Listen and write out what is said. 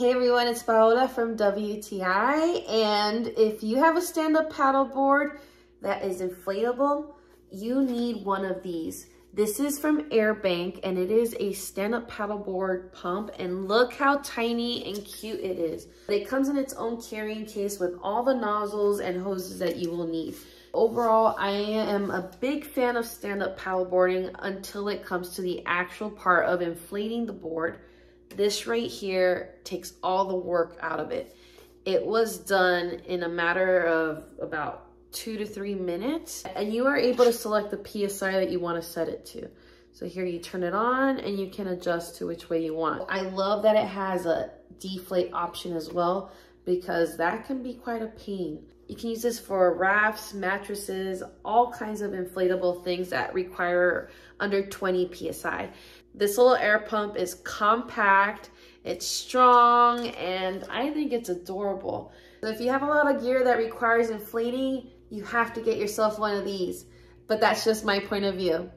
Hey everyone, it's Paola from WTI, and if you have a stand-up paddle board that is inflatable, you need one of these. This is from Airbank, and it is a stand-up paddleboard pump, and look how tiny and cute it is. It comes in its own carrying case with all the nozzles and hoses that you will need. Overall, I am a big fan of stand-up paddleboarding until it comes to the actual part of inflating the board. This right here takes all the work out of it. It was done in a matter of about 2 to 3 minutes, and you are able to select the PSI that you want to set it to. So here you turn it on and you can adjust to which way you want. I love that it has a deflate option as well, because that can be quite a pain. You can use this for rafts, mattresses, all kinds of inflatable things that require under 20 PSI. This little air pump is compact, it's strong, and I think it's adorable. So if you have a lot of gear that requires inflating, you have to get yourself one of these. But that's just my point of view.